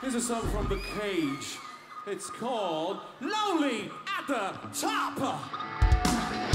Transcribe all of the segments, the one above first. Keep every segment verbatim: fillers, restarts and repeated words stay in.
Here's a song from The Cage. It's called Lonely at the Top. Hey!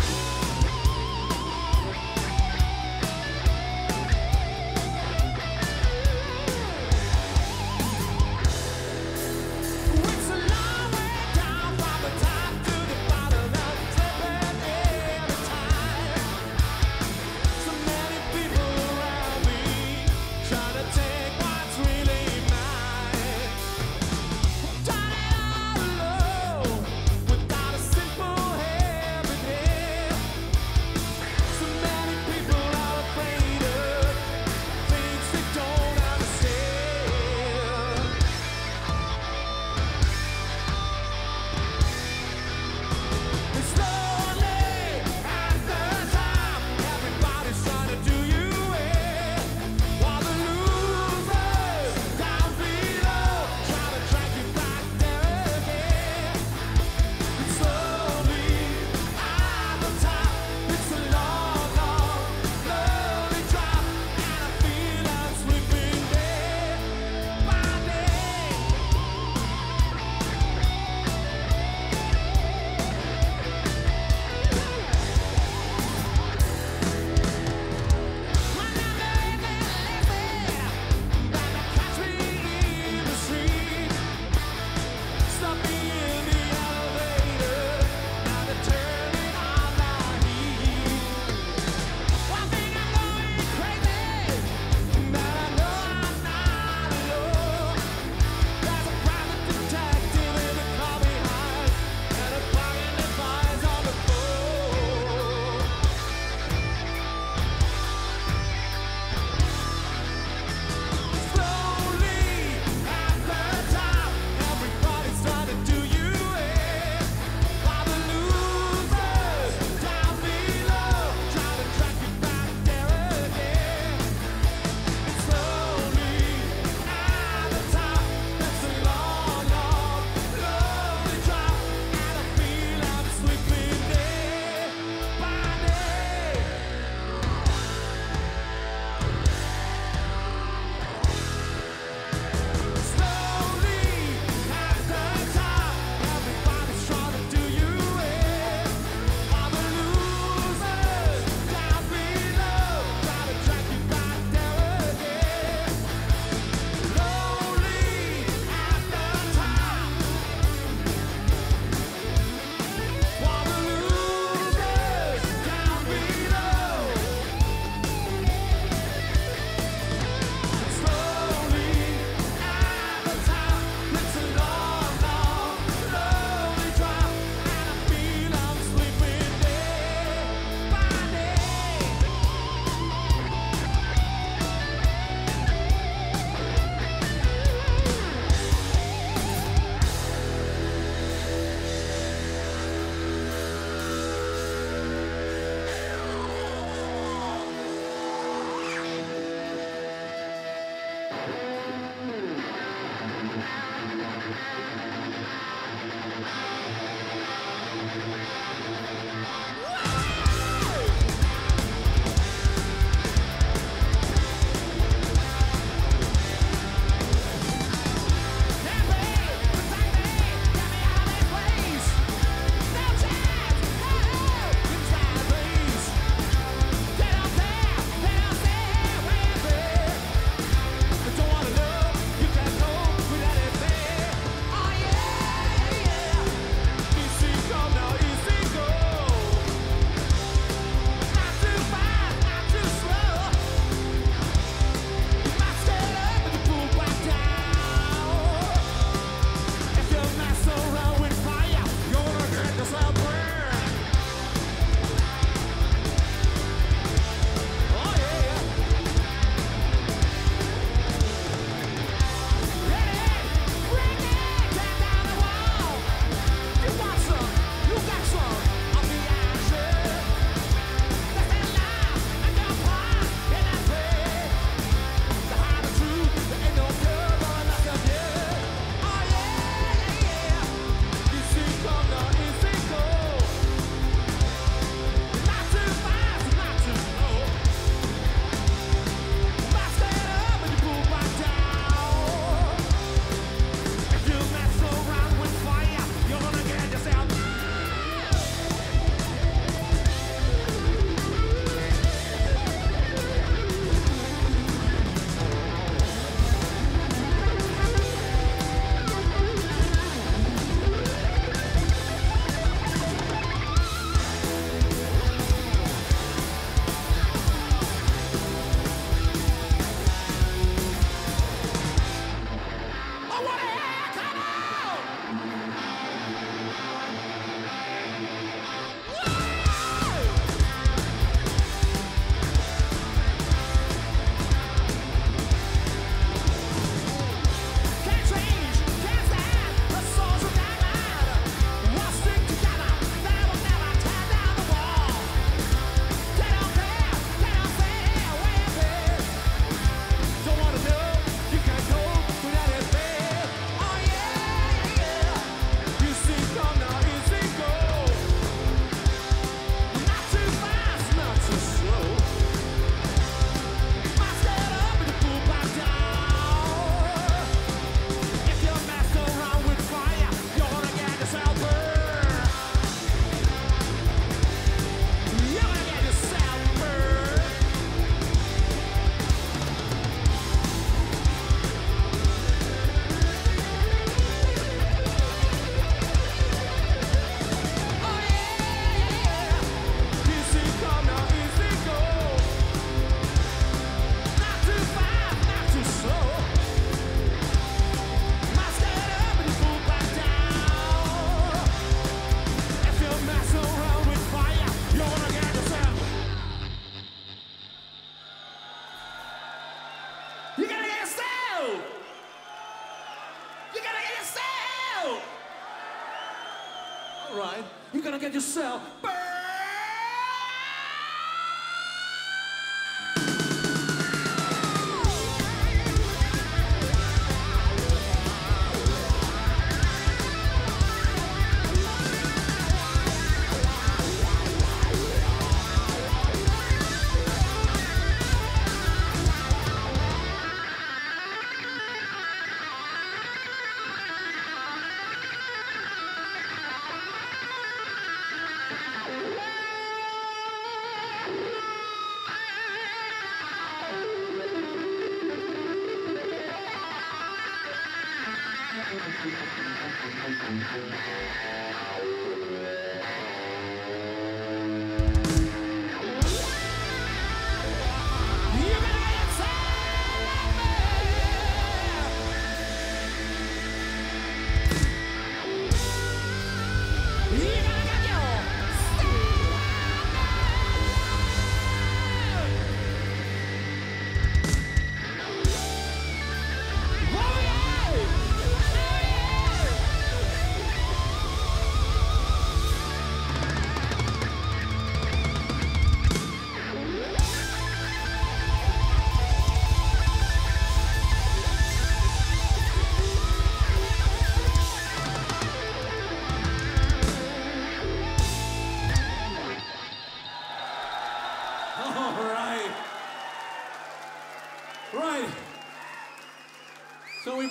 You're gonna get yourself burned.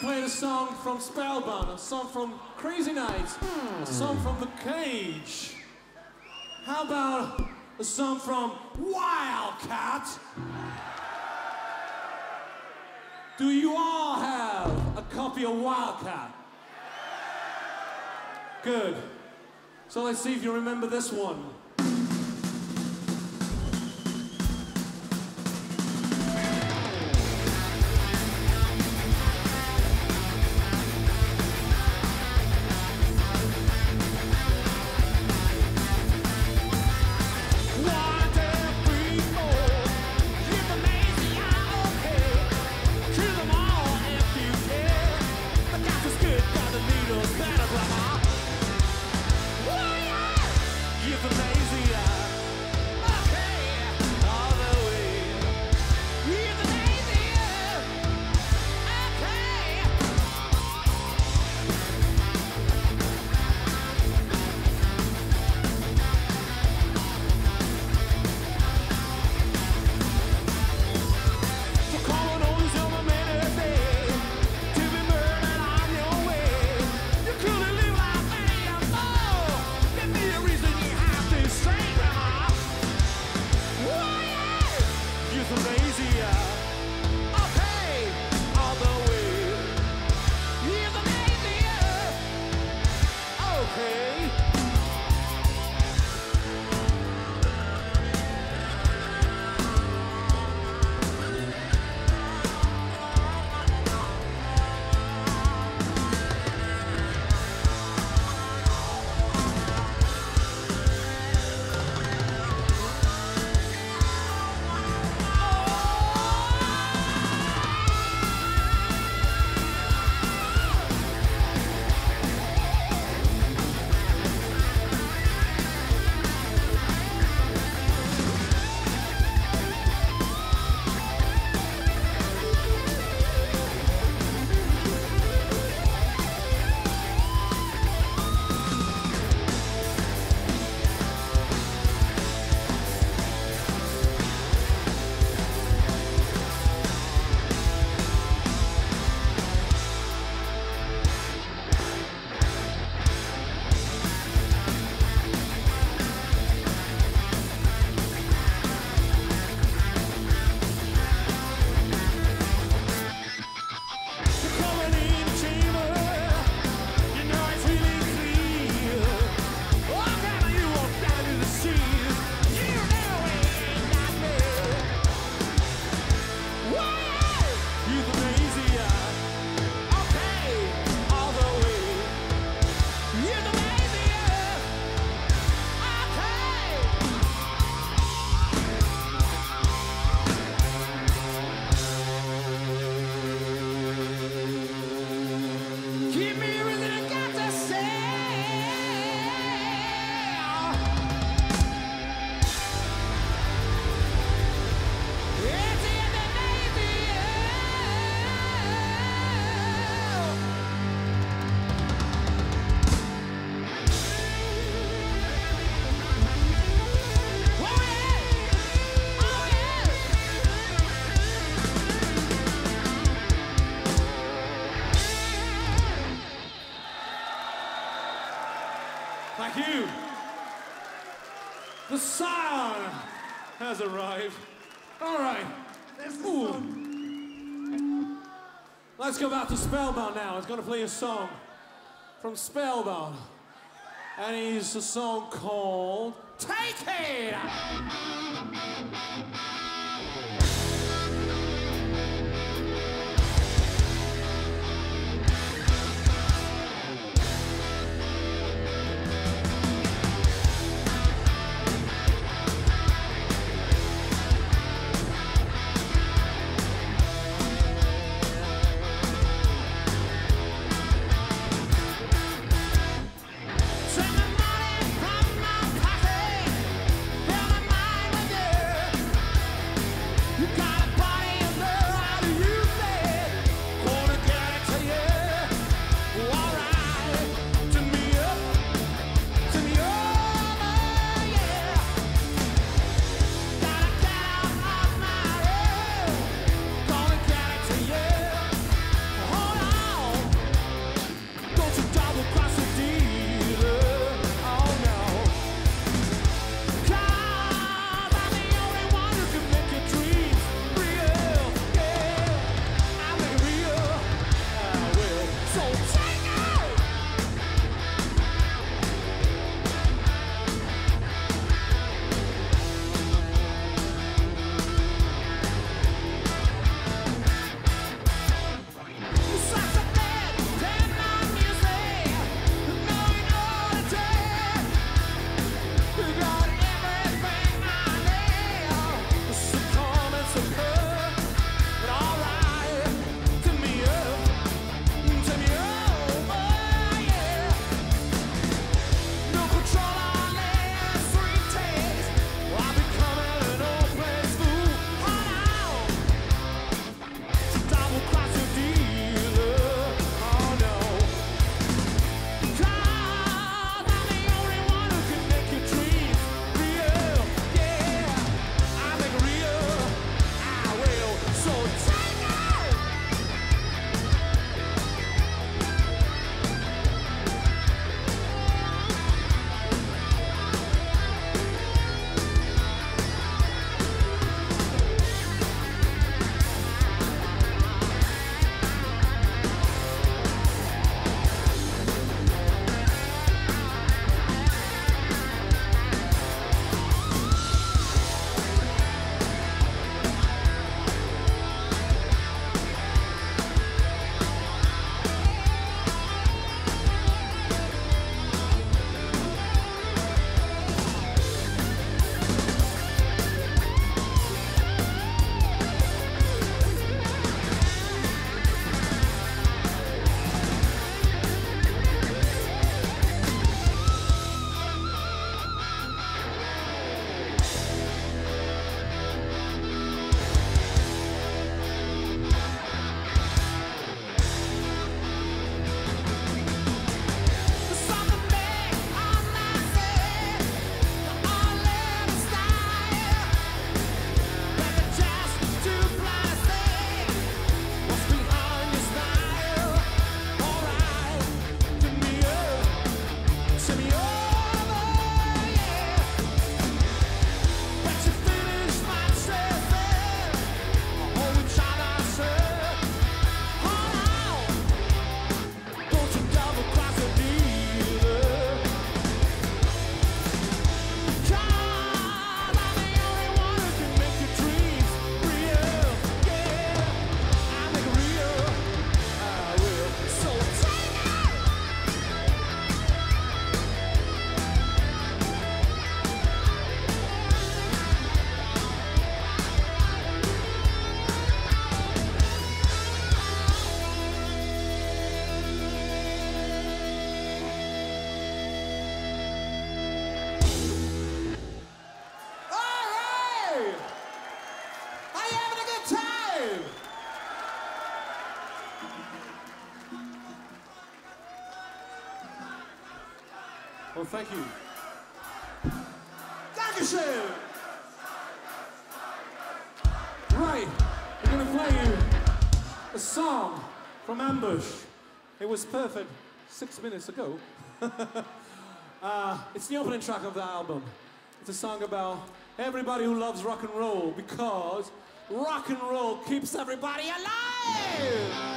A song from Spellbound, a song from Crazy Nights, a song from The Cage. How about a song from Wildcat? Do you all have a copy of Wildcat? Good. So let's see if you remember this one. But Messiah has arrived. All right. This is fun. Let's go back to Spellbound now. He's going to play a song from Spellbound. And it's a song called Take It! Well, thank you. Dankeschön! Right, we're going to play you a song from Ambush. It was perfect six minutes ago. uh, it's the opening track of the album. It's a song about everybody who loves rock and roll, because rock and roll keeps everybody alive!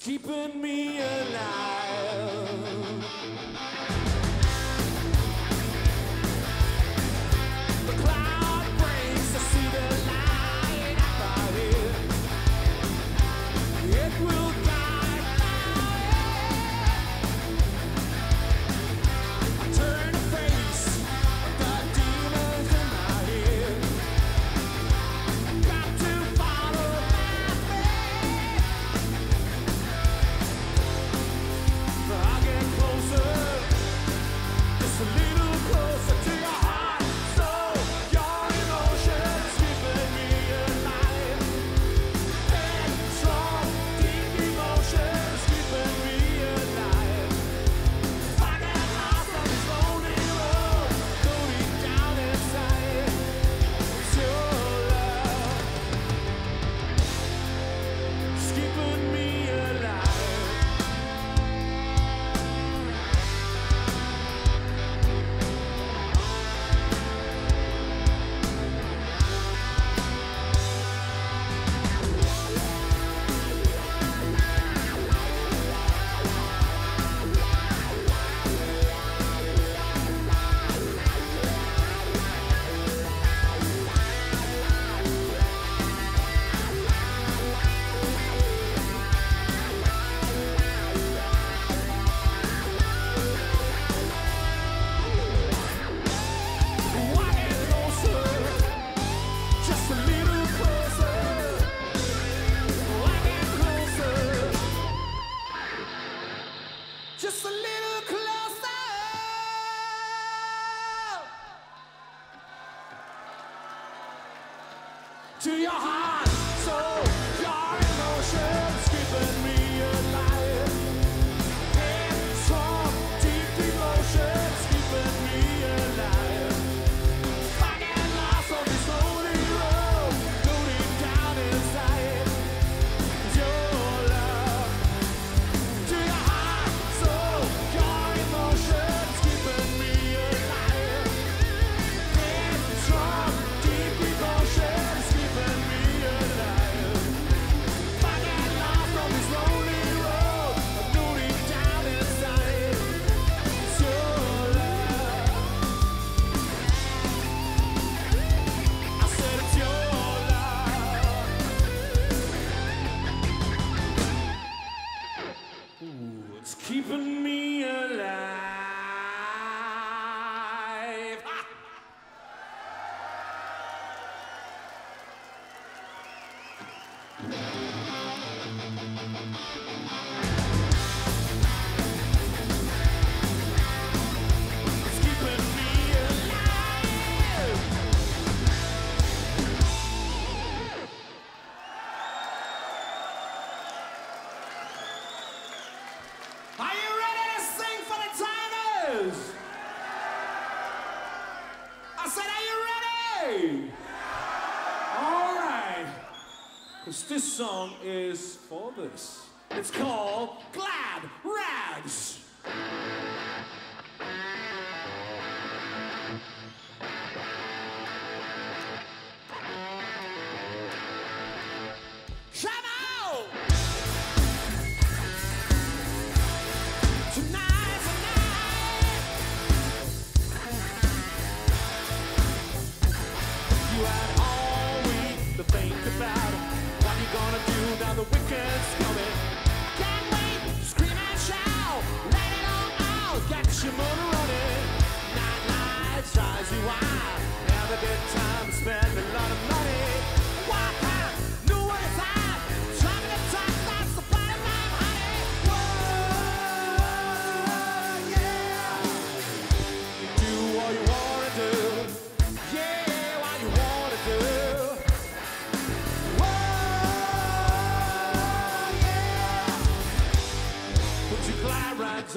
Keeping me alive. The cloud breaks, I see the light above it. It will guide my way. I turn to face the demons in my head. Got to follow my faith. Just a little closer to your heart, so your emotions keeping me alive. And strong, deep emotions keeping me alive. If I get lost on this lonely road, going down inside, it's your love, it's keeping me alive. Just a little closer to your heart, so your emotions keeping me alive. And strong, deep emotions keeping me alive. If I get lost on this lonely road, going down inside, your love to your heart, so your emotions keeping me alive. And strong, deep emotions keeping me alive. If I get lost on this lonely road, I'm going down inside, it's your love. I said it's your love. Ooh, it's keeping me alive. Ah! It's keeping me alive. Tygers. This song is for this. It's called Glad Rags.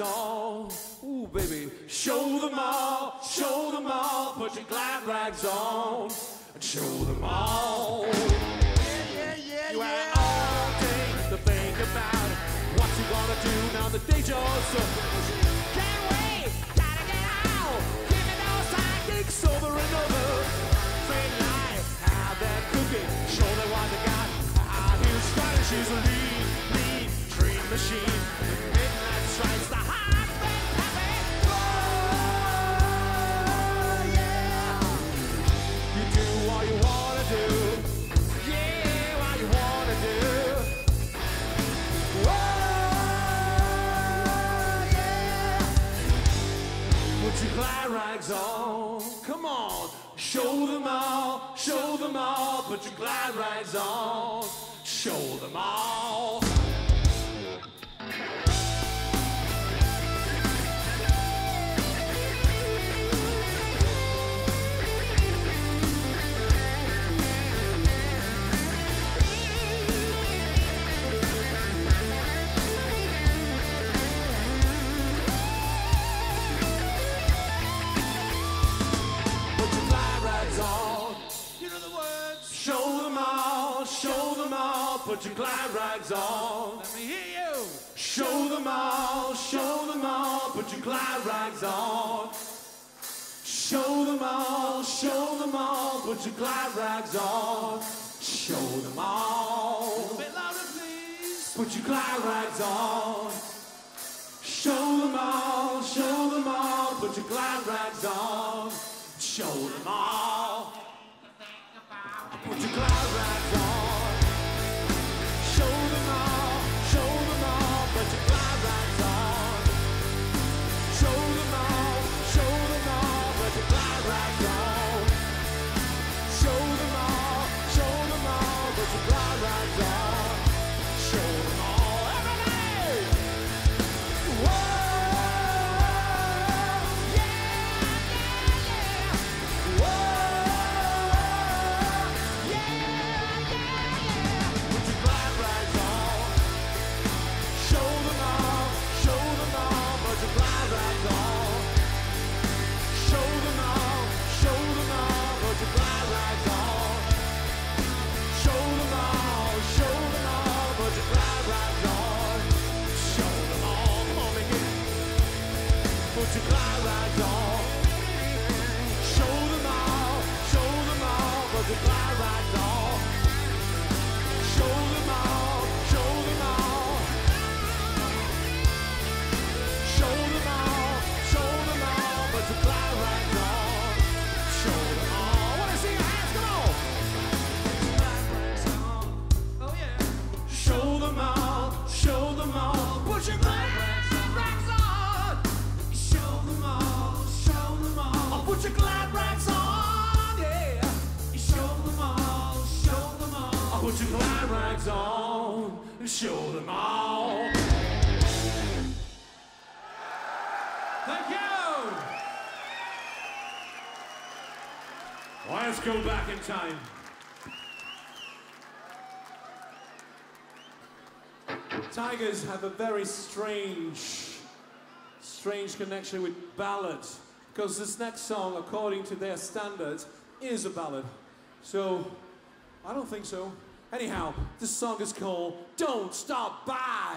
On. Ooh, baby, show them all, show them all, put your glad rags on, and show them all. Yeah, yeah, yeah, you yeah. Had all day to think about it. What you gonna do now the day's yours, so can't wait, gotta get out, give me those side gigs over and over. Fake life, have that cookie, show them what they got. I hear strategies, lead, lead, dream machine, midnight strikes the glad rags on, come on, show them all, show them all, put your glad rags on, show them all. Put your glad rags on. Let me hear you. Show them all, show them all, put your glad rags on. Show them all, show them all, put your glad rags on. Show them all. A bit louder, please. Put your glad rags on. Show them all, show them all, put your glad rags on. Show them all. Put your glad rags on. Show them all. Thank you. Well, let's go back in time. Tygers have a very strange, strange connection with ballads, because this next song, according to their standards, is a ballad. So, I don't think so. Anyhow, this song is called Don't Stop By.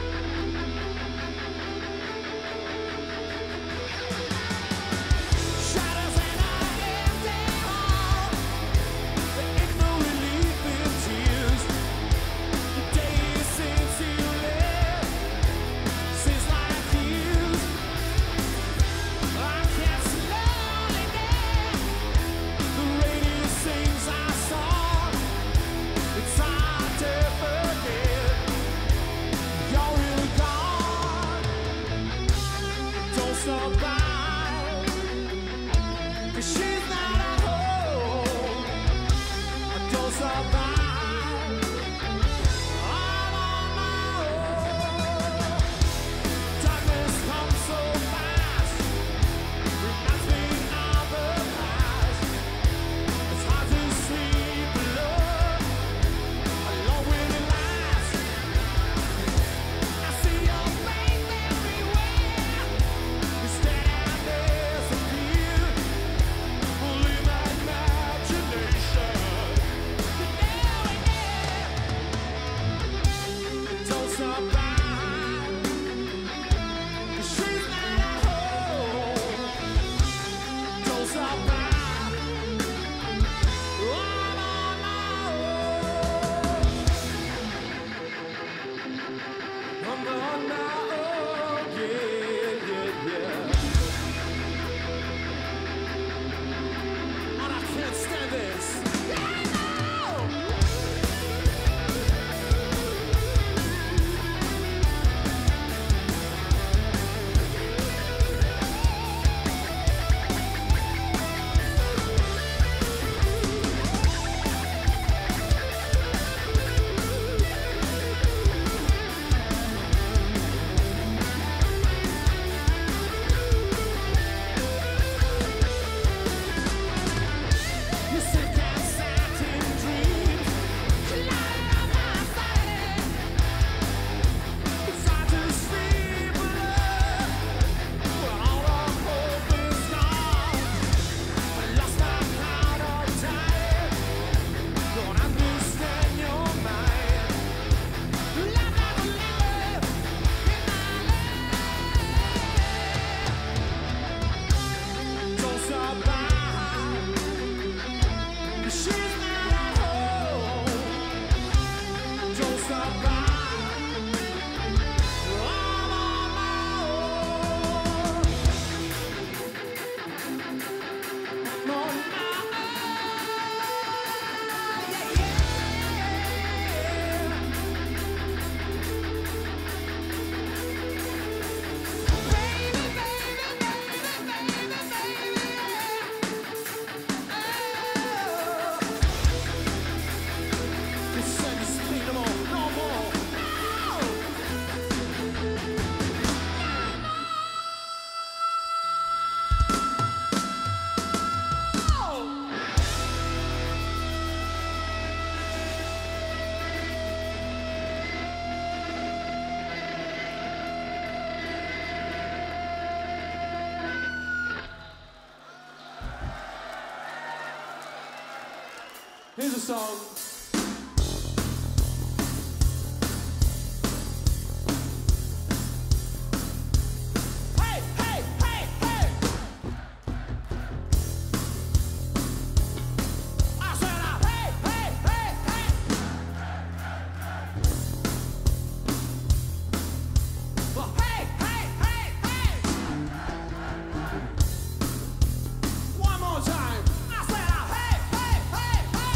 Here's a song. Hey, hey, hey, hey! I said, uh, hey, hey, hey, hey! Well, hey, hey, hey, hey! One more time. I said, uh, hey, hey, hey, hey!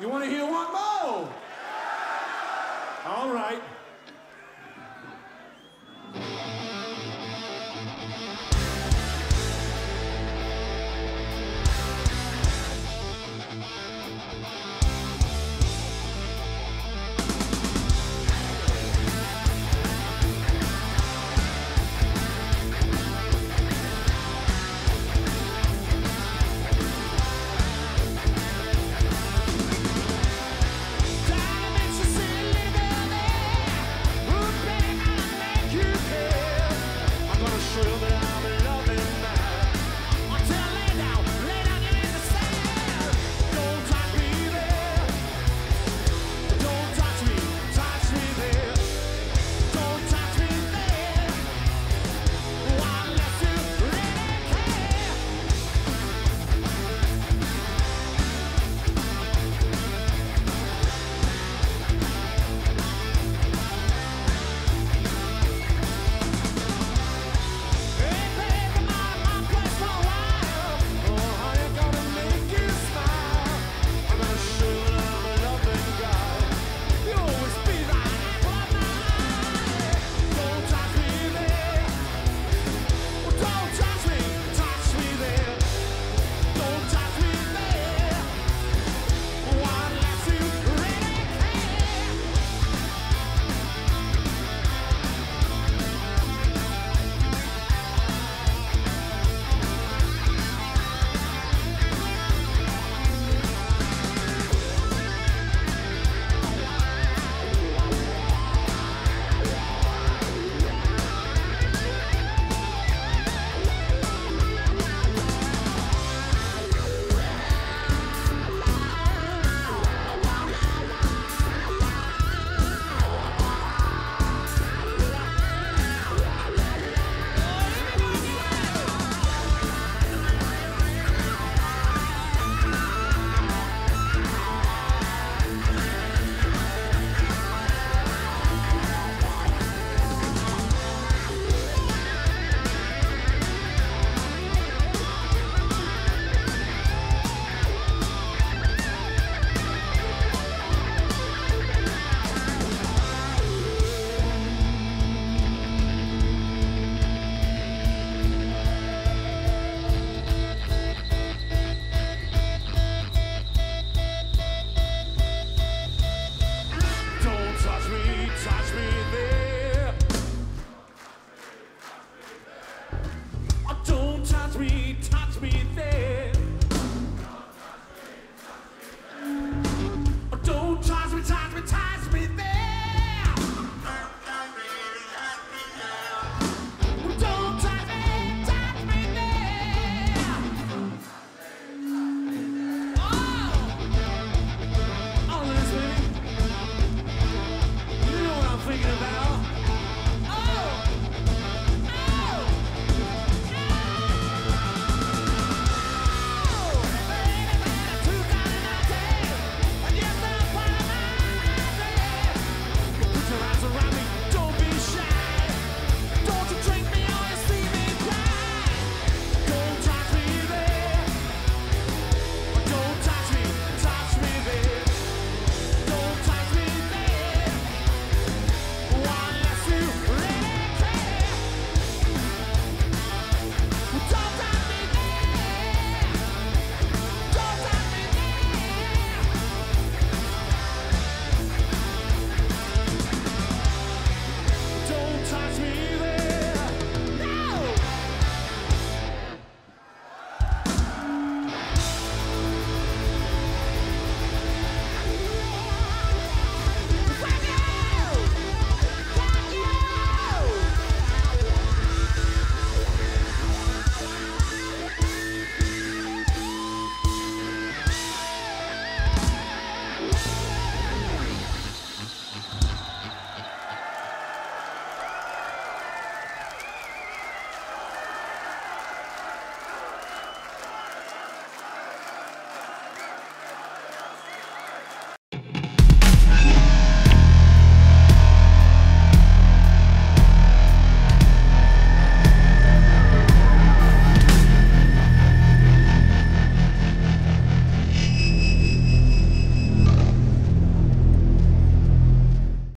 You want to hear one more?